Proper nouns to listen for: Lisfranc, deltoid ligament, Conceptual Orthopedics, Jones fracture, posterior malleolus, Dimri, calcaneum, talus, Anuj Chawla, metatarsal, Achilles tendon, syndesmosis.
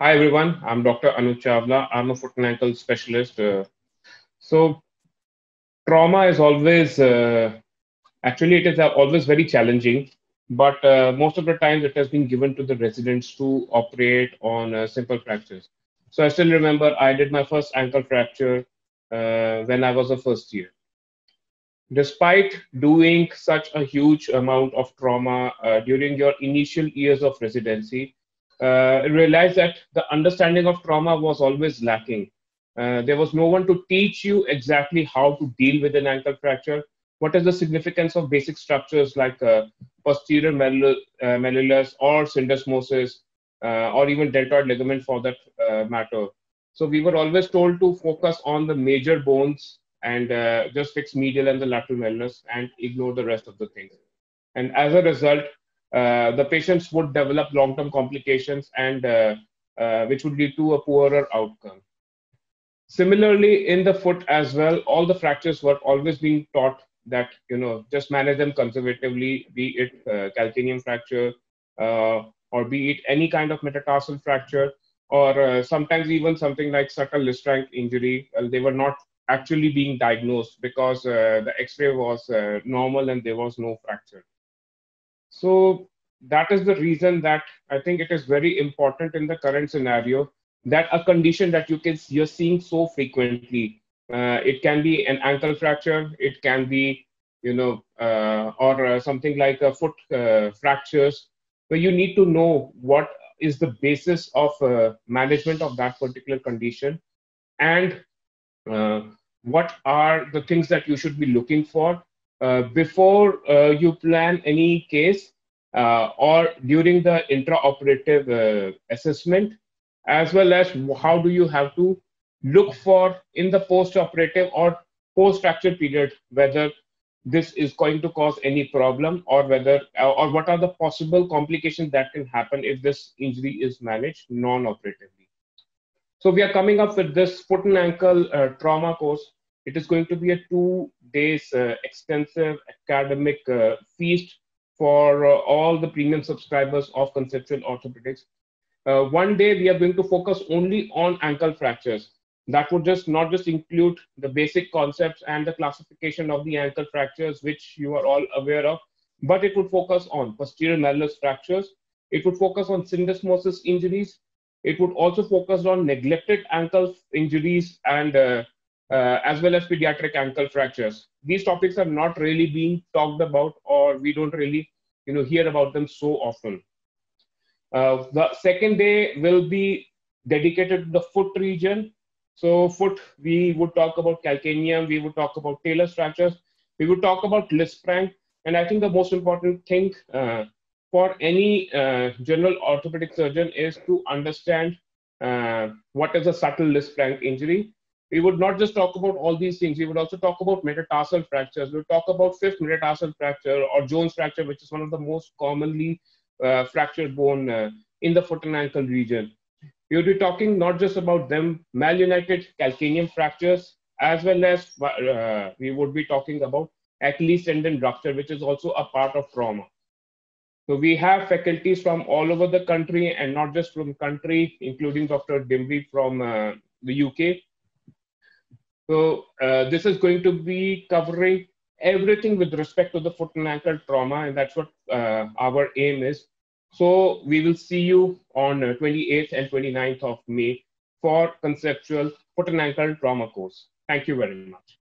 Hi everyone, I'm Dr. Anuj Chawla. I'm a foot and ankle specialist. So trauma is always, actually it is always very challenging, but most of the times it has been given to the residents to operate on simple fractures. So I still remember I did my first ankle fracture when I was a first year. Despite doing such a huge amount of trauma during your initial years of residency, I realized that the understanding of trauma was always lacking. There was no one to teach you exactly how to deal with an ankle fracture. What is the significance of basic structures like posterior malleolus or syndesmosis or even deltoid ligament for that matter. So we were always told to focus on the major bones and just fix medial and the lateral malleolus and ignore the rest of the things. And as a result, the patients would develop long-term complications and which would lead to a poorer outcome. Similarly, in the foot as well, all the fractures were always being taught that, you know, just manage them conservatively, be it calcaneum fracture or be it any kind of metatarsal fracture or sometimes even something like subtle Lisfranc injury. They were not actually being diagnosed because the x-ray was normal and there was no fracture. So that is the reason that I think it is very important in the current scenario that a condition that you're seeing so frequently, it can be an ankle fracture, it can be, you know, or something like a foot fractures, but you need to know what is the basis of management of that particular condition and what are the things that you should be looking for before you plan any case or during the intraoperative assessment, as well as how do you have to look for in the post-operative or post-fracture period, whether this is going to cause any problem or whether, or what are the possible complications that can happen if this injury is managed non-operatively. So we are coming up with this foot and ankle trauma course. It is going to be a 2 days extensive academic feast for all the premium subscribers of Conceptual Orthopedics. One day we are going to focus only on ankle fractures. That would just not just include the basic concepts and the classification of the ankle fractures, which you are all aware of, but it would focus on posterior malleolus fractures. It would focus on syndesmosis injuries. It would also focus on neglected ankle injuries and as well as pediatric ankle fractures. These topics are not really being talked about, or we don't really, you know, hear about them so often. The second day will be dedicated to the foot region. So foot, we would talk about calcaneum, we would talk about talus fractures, we would talk about Lisfranc, and I think the most important thing for any general orthopedic surgeon is to understand what is a subtle Lisfranc injury. We would not just talk about all these things. We would also talk about metatarsal fractures. We'll talk about fifth metatarsal fracture or Jones fracture, which is one of the most commonly fractured bone in the foot and ankle region. We will be talking not just about them, malunited calcaneum fractures, as well as we would be talking about Achilles tendon rupture, which is also a part of trauma. So we have faculties from all over the country and not just from country, including Dr. Dimri from the UK. So this is going to be covering everything with respect to the foot and ankle trauma, and that's what our aim is. So we will see you on 28th and 29th of May for Conceptual Foot and Ankle Trauma course. Thank you very much.